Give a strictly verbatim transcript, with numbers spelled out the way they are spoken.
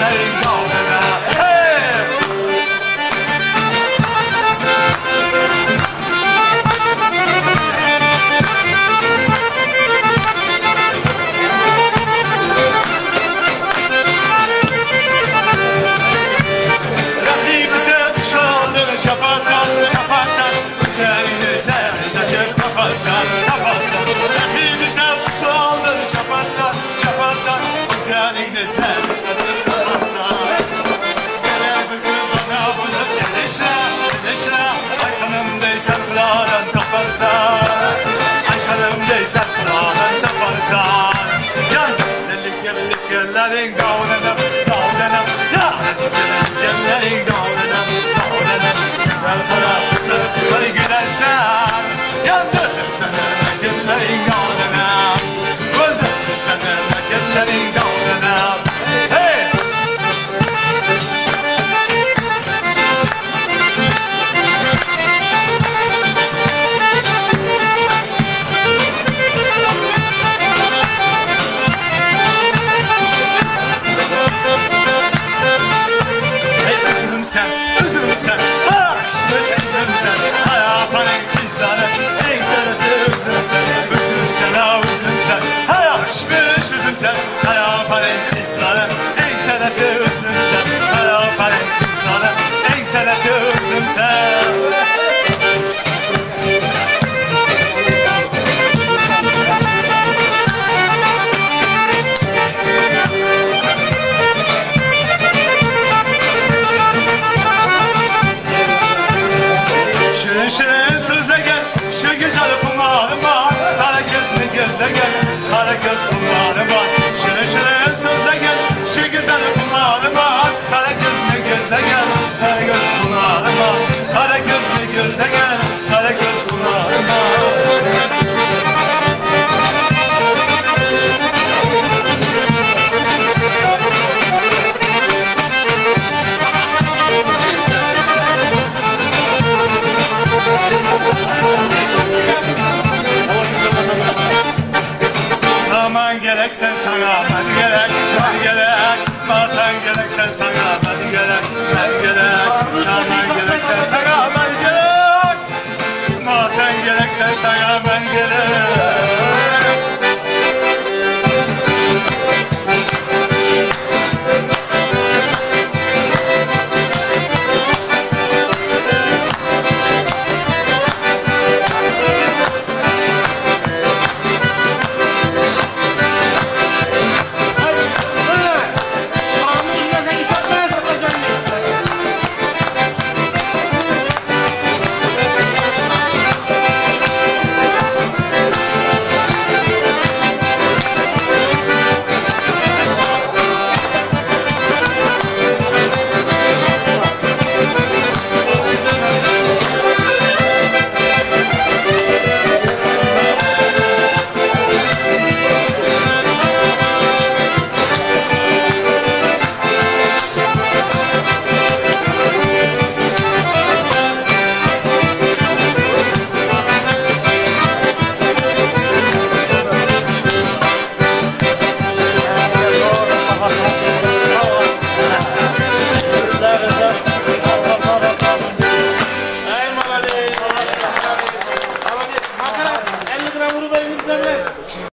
Let it go.